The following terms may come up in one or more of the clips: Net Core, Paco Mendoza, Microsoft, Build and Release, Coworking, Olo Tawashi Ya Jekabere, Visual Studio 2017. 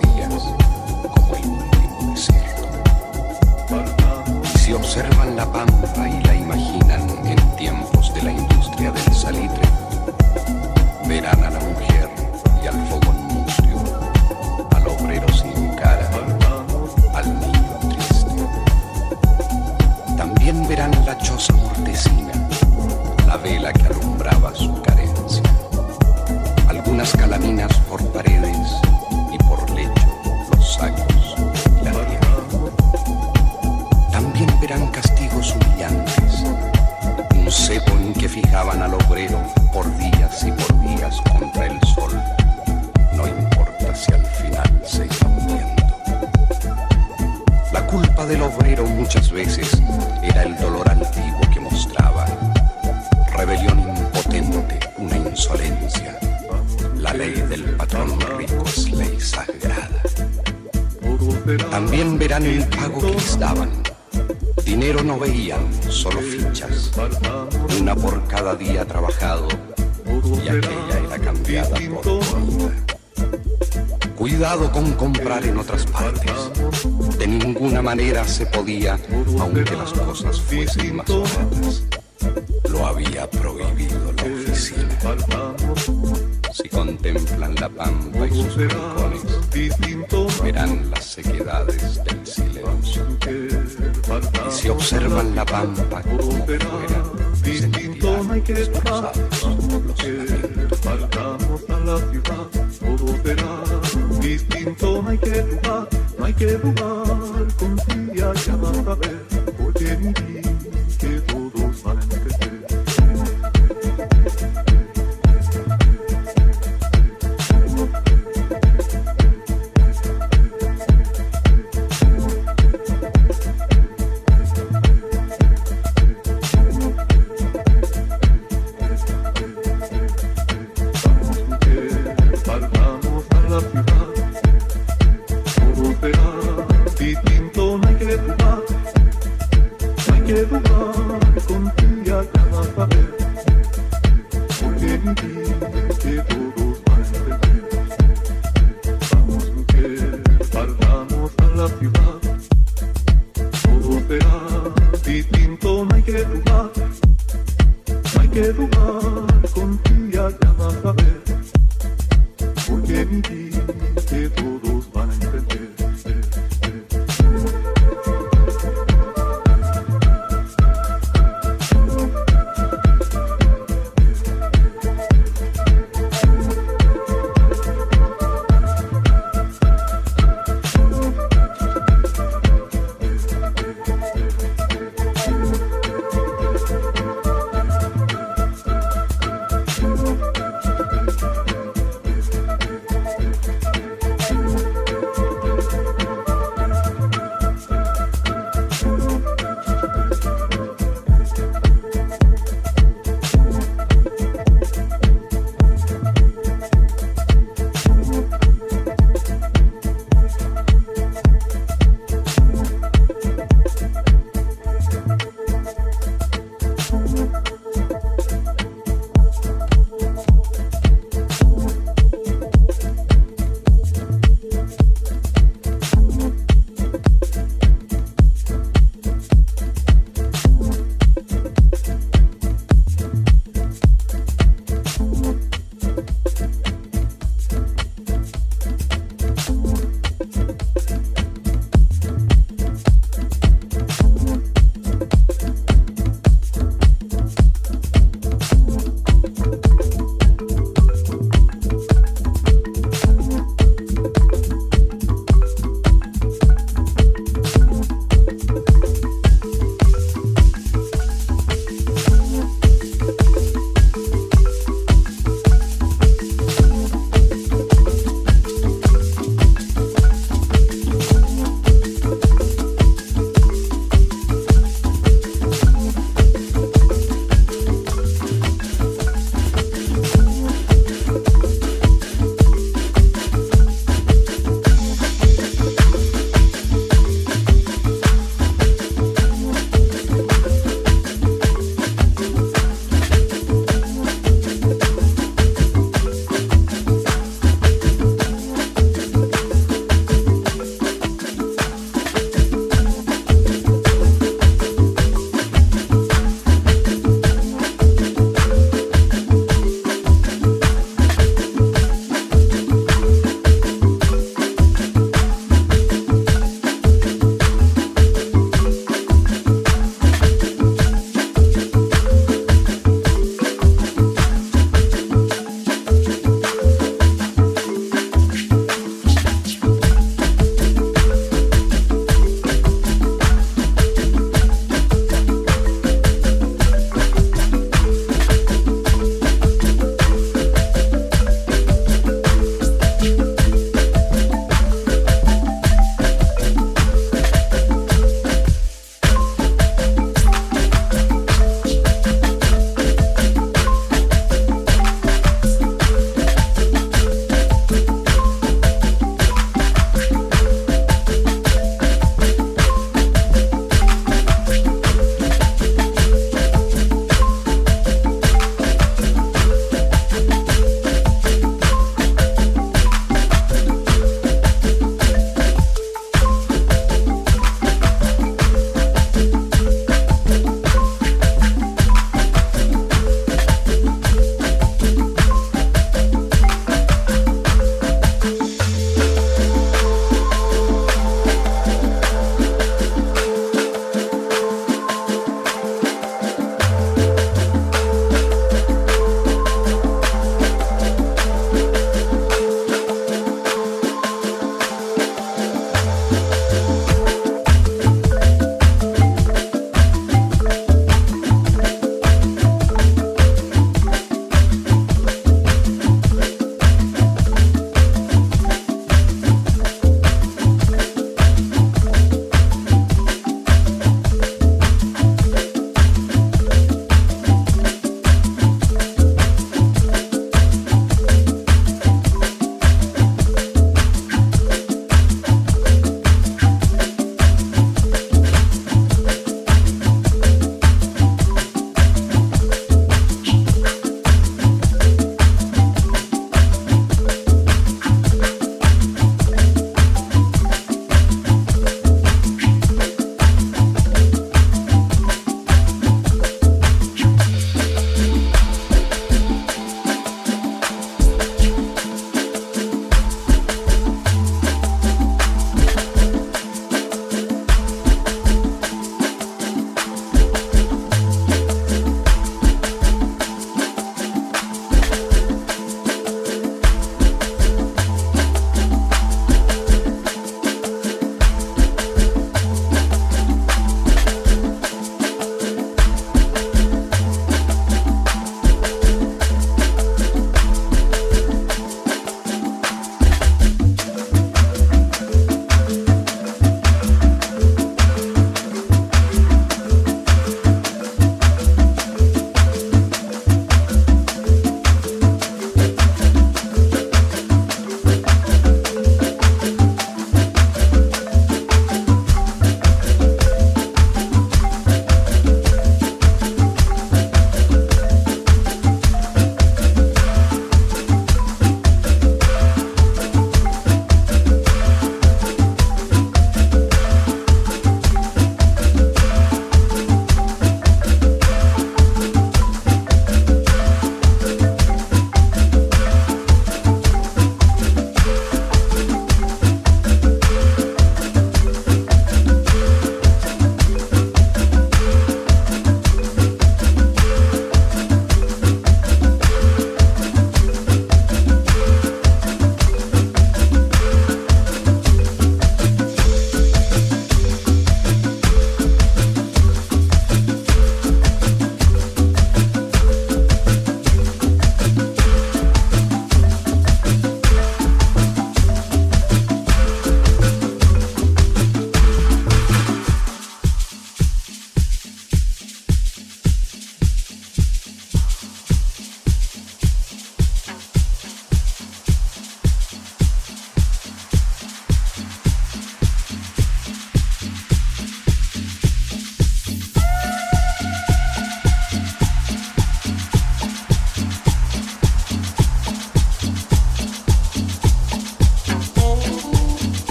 vacía como el último desierto. Y si observan la pampa y la imaginan en tiempos de la industria del salitre, verán a la mujer y al fogón mustio, al obrero sin cara, al niño triste. También verán la choza mortecina, la vela que alumbraba su carencia. Algunas calaminas por paredes y por lecho, los sacos y la tierra. También verán castigos humillantes, un cepo en que fijaban al obrero por días y por días contra el sol, no importa si al final se iba muriendo. La culpa del obrero muchas veces era el dolor antiguo que mostraba, rebelión impotente, una insolencia. La ley del patrón rico es ley sagrada. También verán el pago que les daban. Dinero no veían, solo fichas, una por cada día trabajado, y aquella era cambiada por comida. Cuidado con comprar en otras partes. De ninguna manera se podía, aunque las cosas fuesen más baratas. Lo había prohibido la oficina. Si contemplan la pampa y sus rincones, verán las sequedades del silencio. Y si observan la pampa como fuera, sentirán expulsados los lamentos.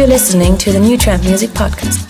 You're listening to the New Trend Music Podcast.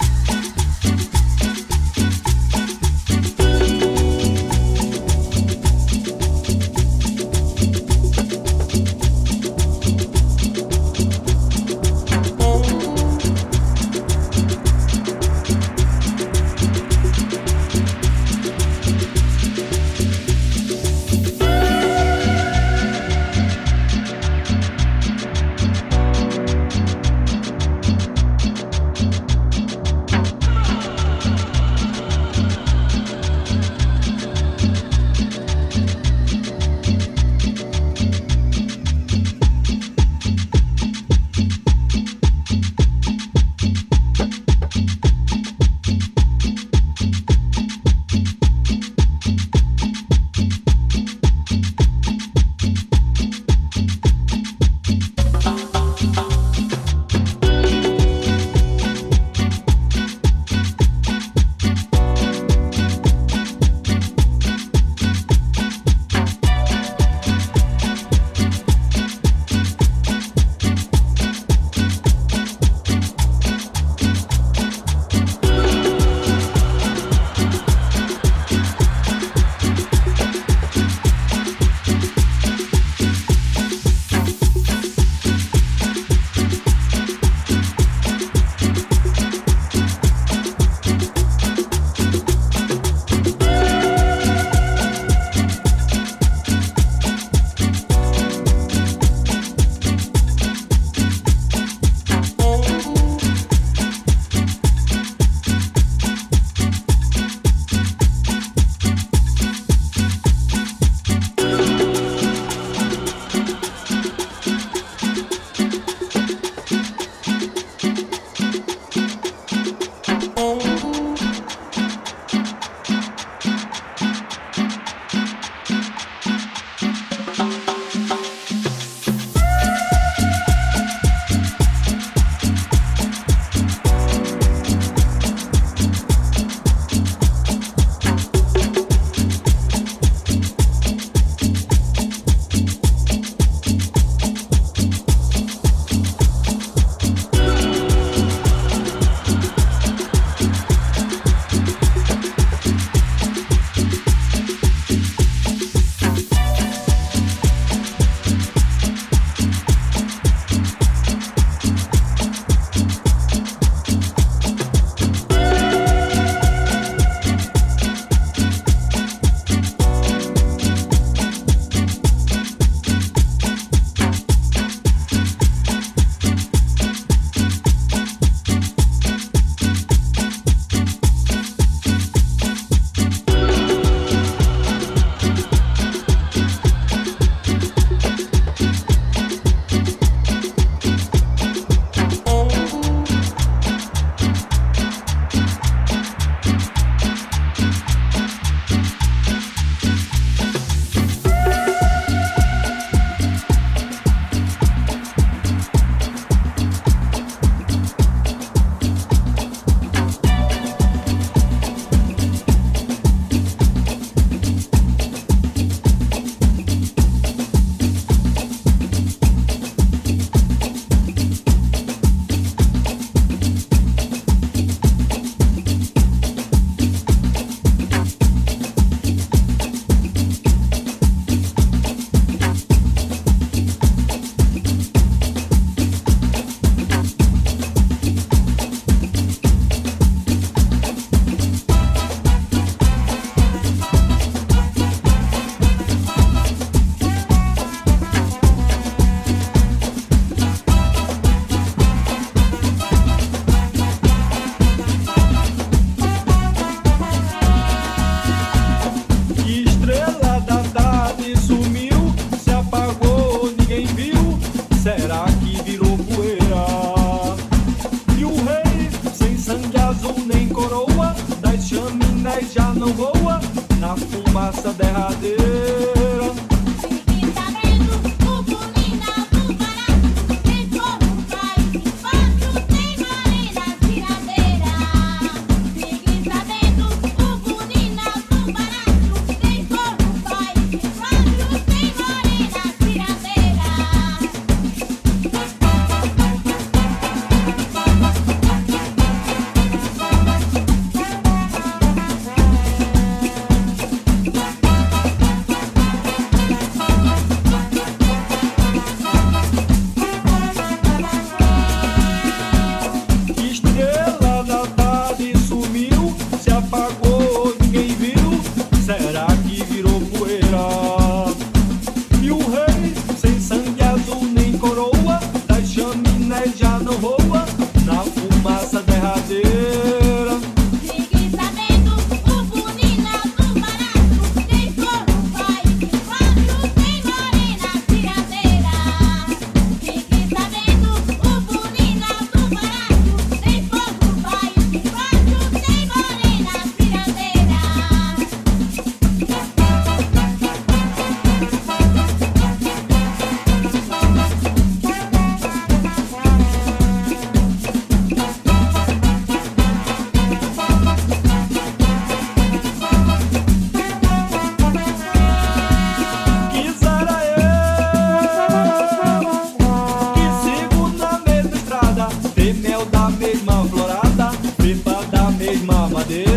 madeira.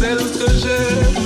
Celle que j'ai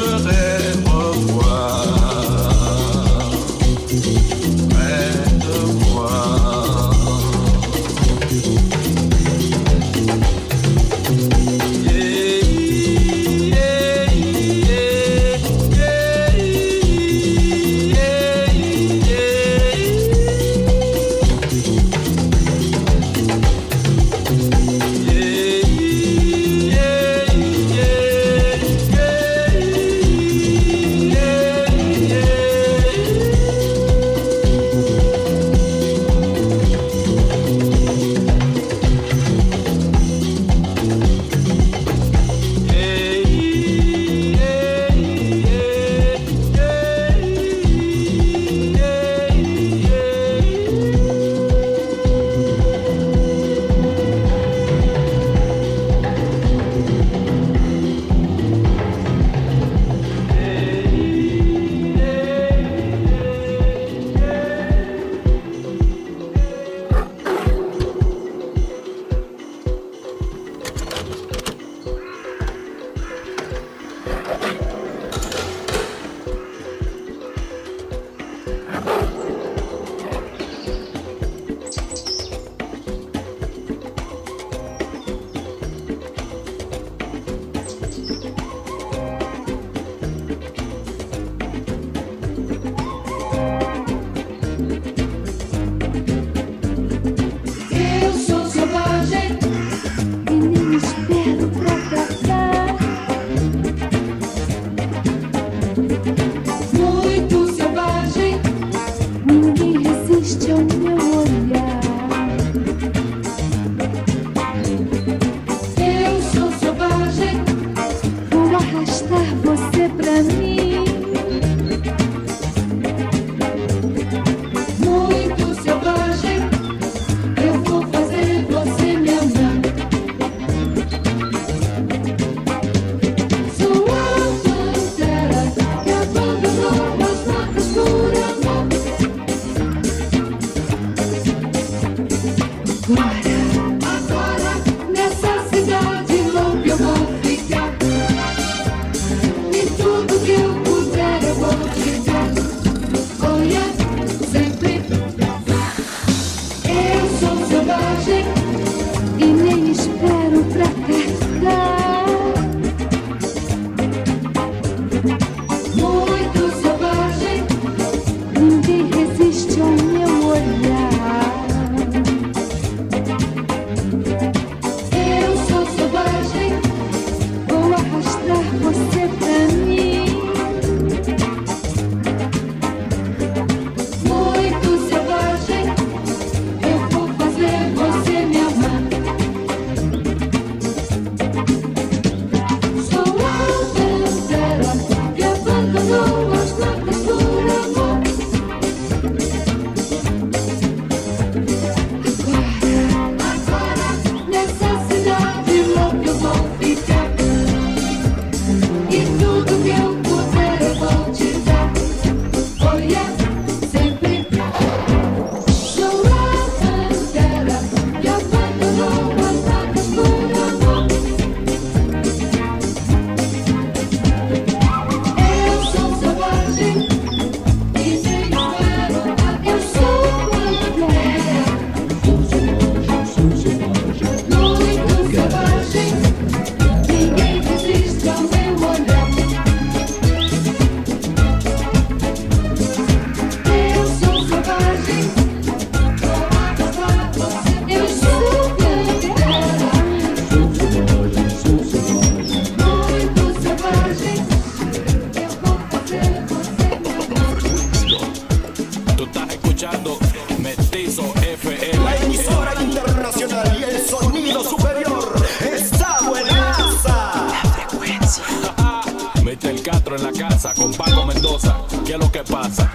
la casa con Paco Mendoza. ¿Qué es lo que pasa?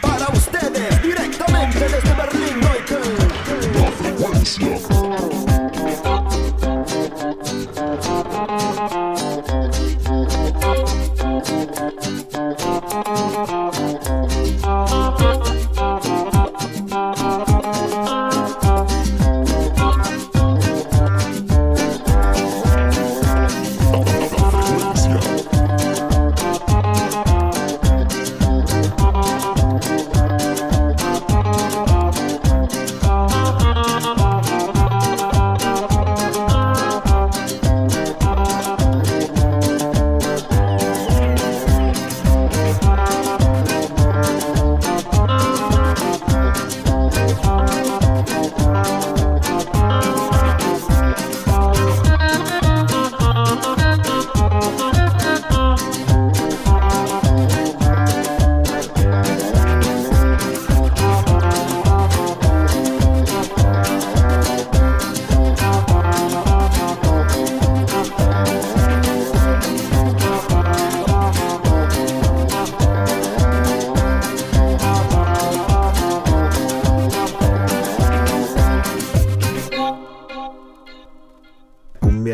Para ustedes, directamente desde Berlín,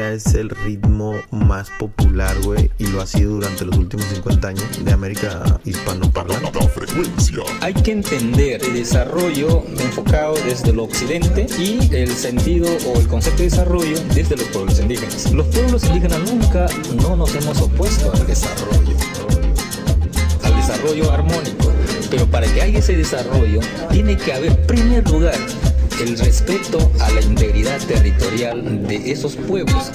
es el ritmo más popular, güey, y lo ha sido durante los últimos 50 años de América hispanoparlante. Hay que entender el desarrollo enfocado desde lo occidente y el sentido o el concepto de desarrollo desde los pueblos indígenas. Los pueblos indígenas nunca no nos hemos opuesto al desarrollo armónico, pero para que haya ese desarrollo tiene que haber, en primer lugar, el respeto a la integridad territorial de esos pueblos.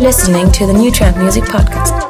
You're listening to the New Trend Music Podcast.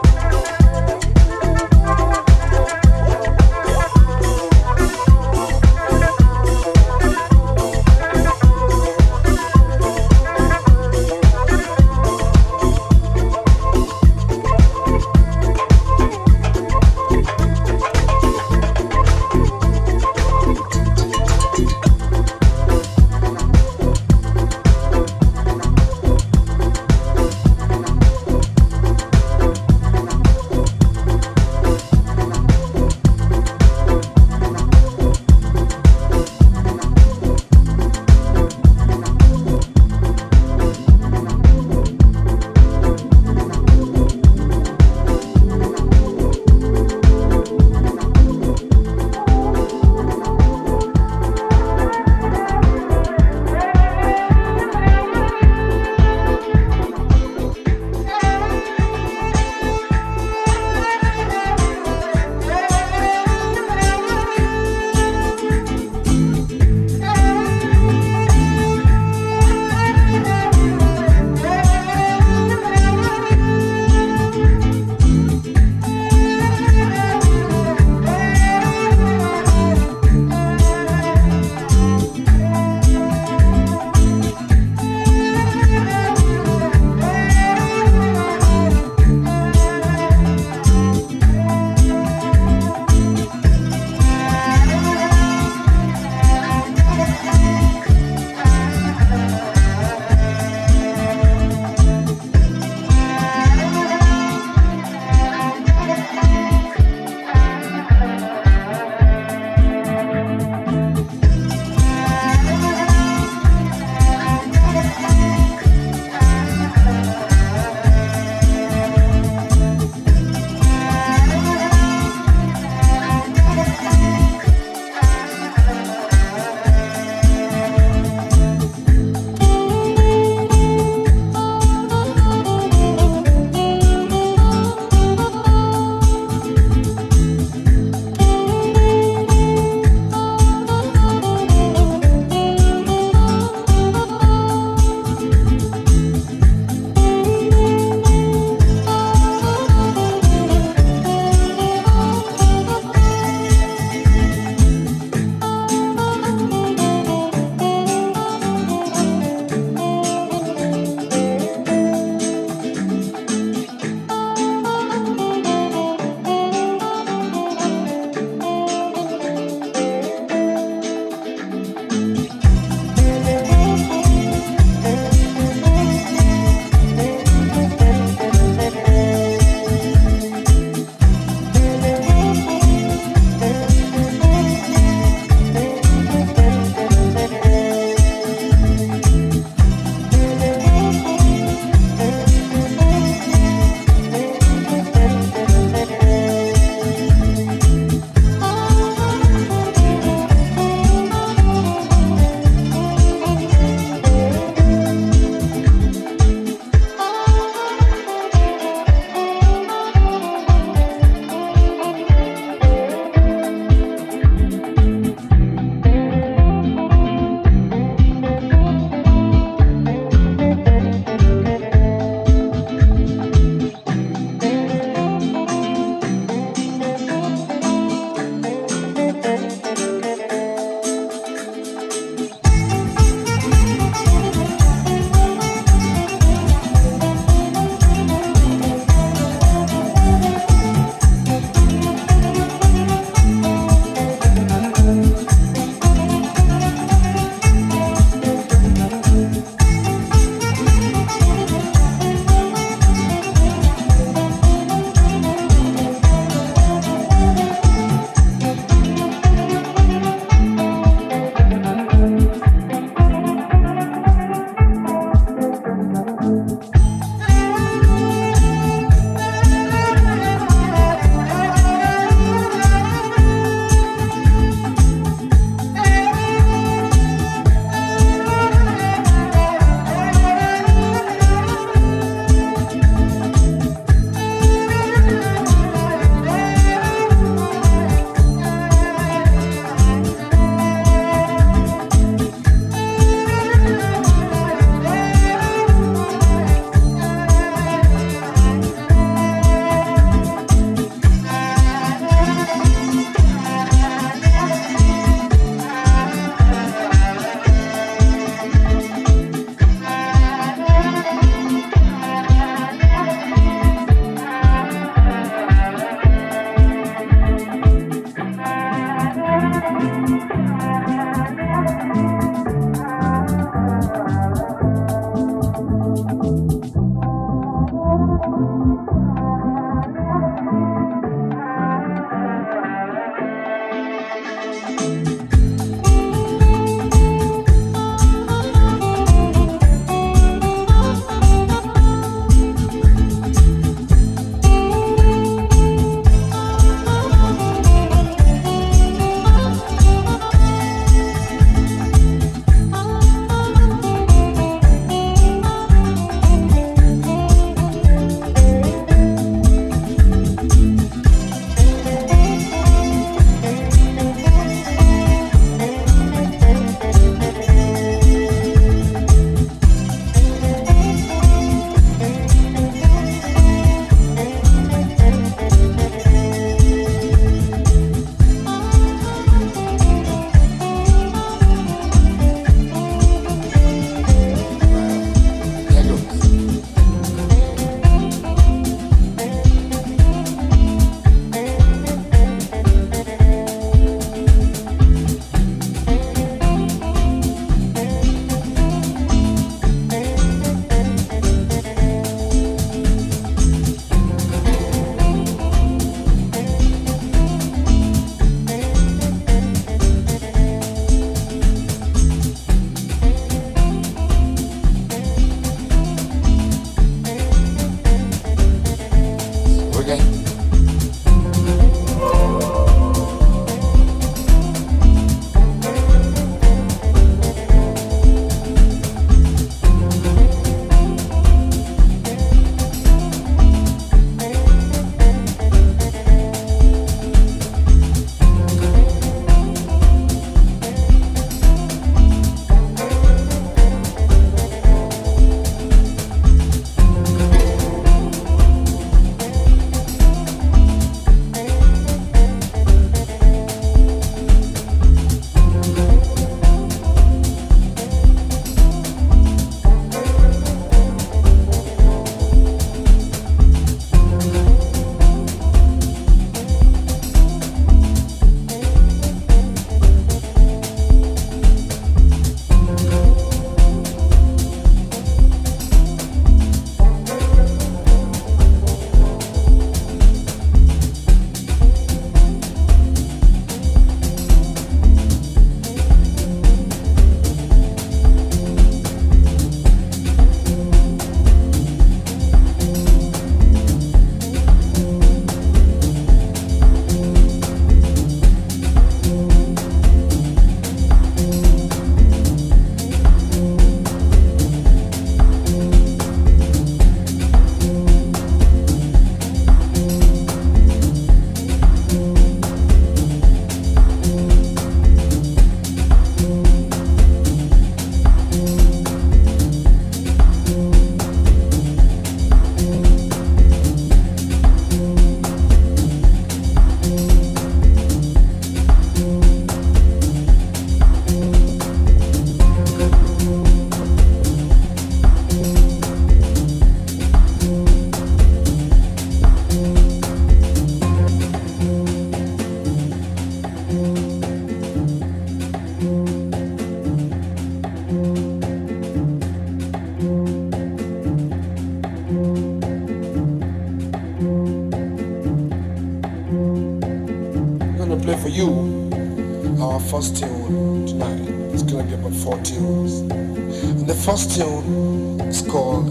first tune tonight is gonna be about 4 tunes. And the first tune is called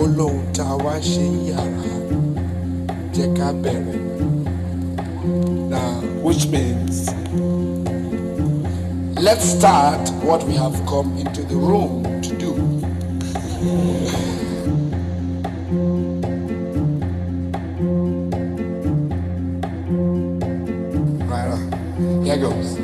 Olo Tawashi Ya Jekabere. Now, which means, let's start what we have come into the room to do. Here goes.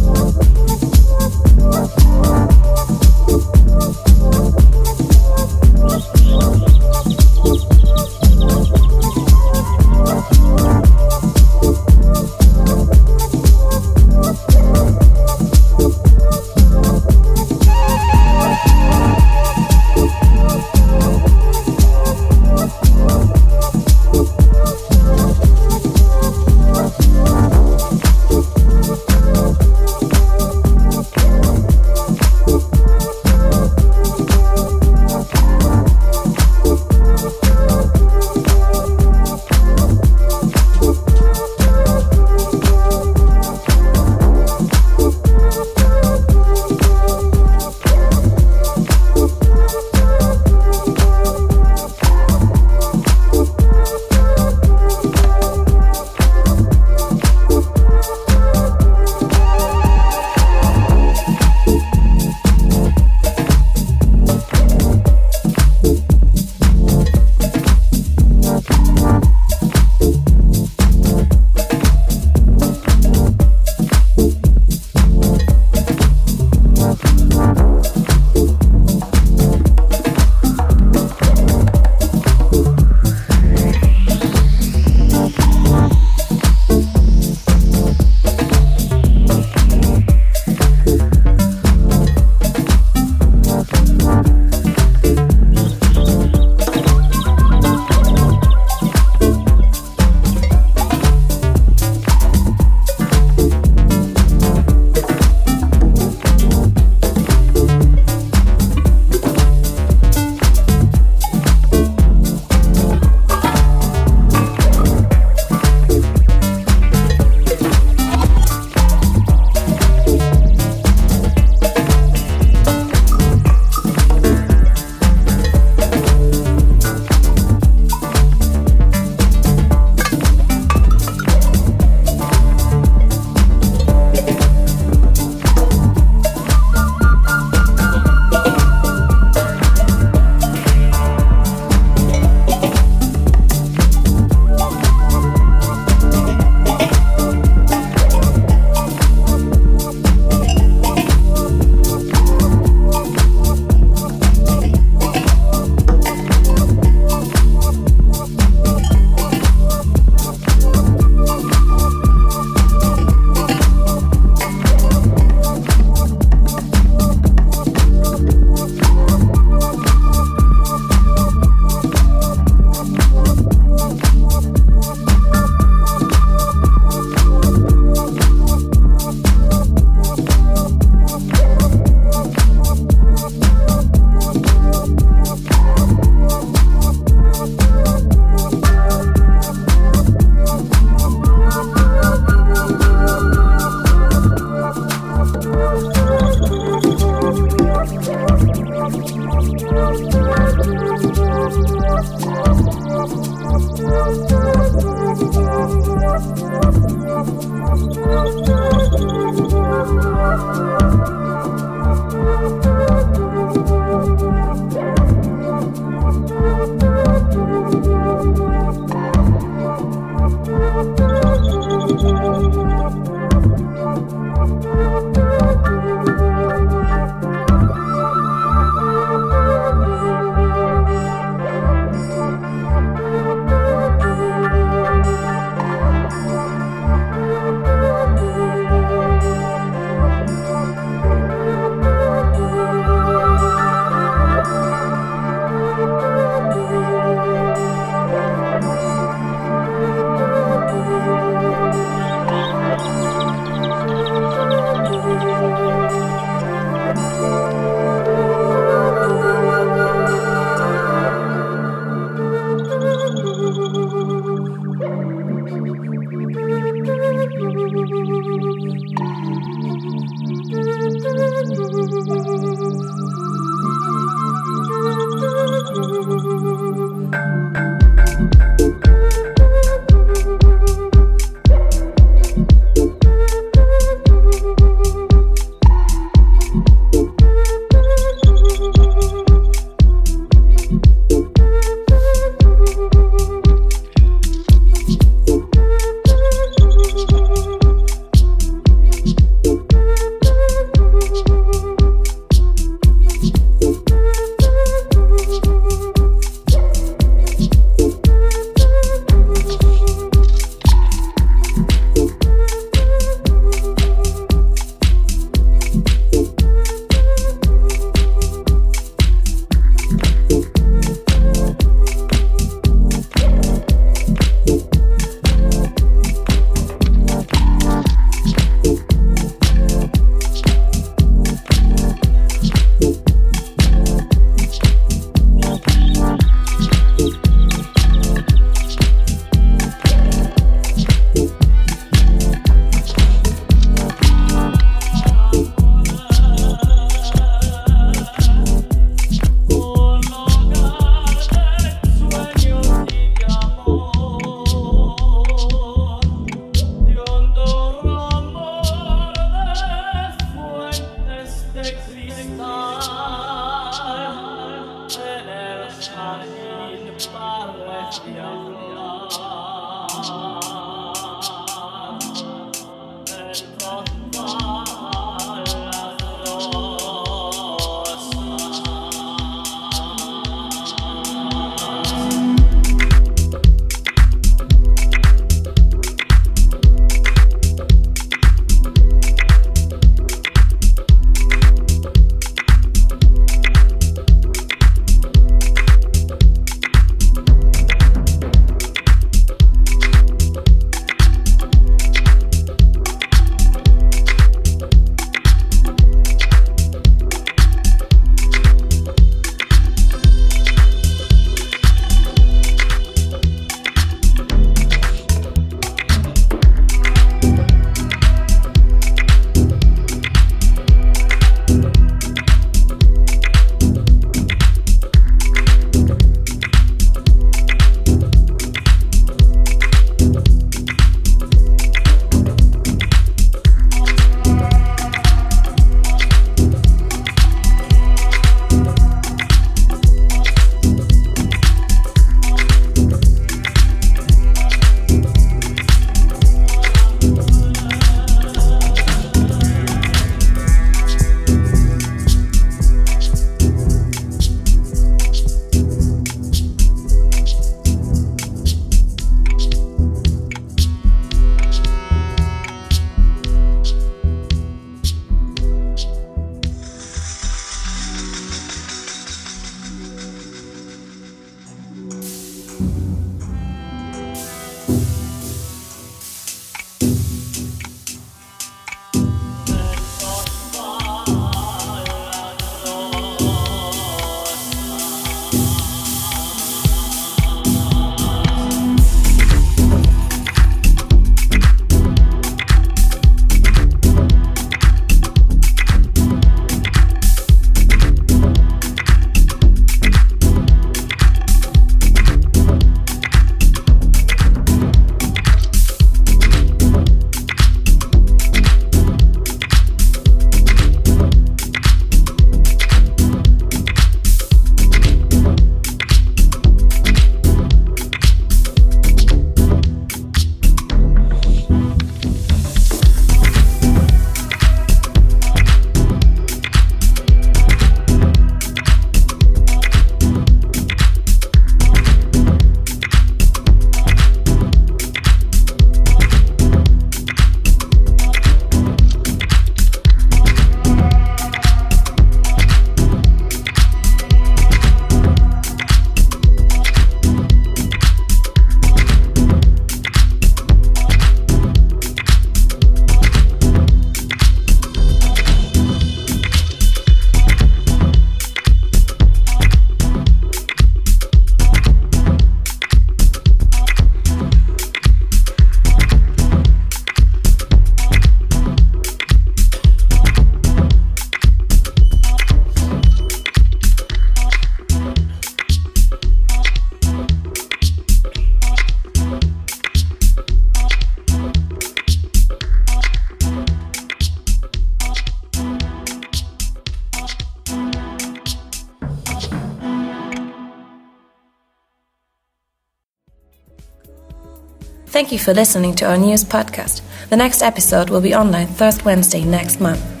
Thank you for listening to our news podcast. The next episode will be online Thursday, Wednesday next month.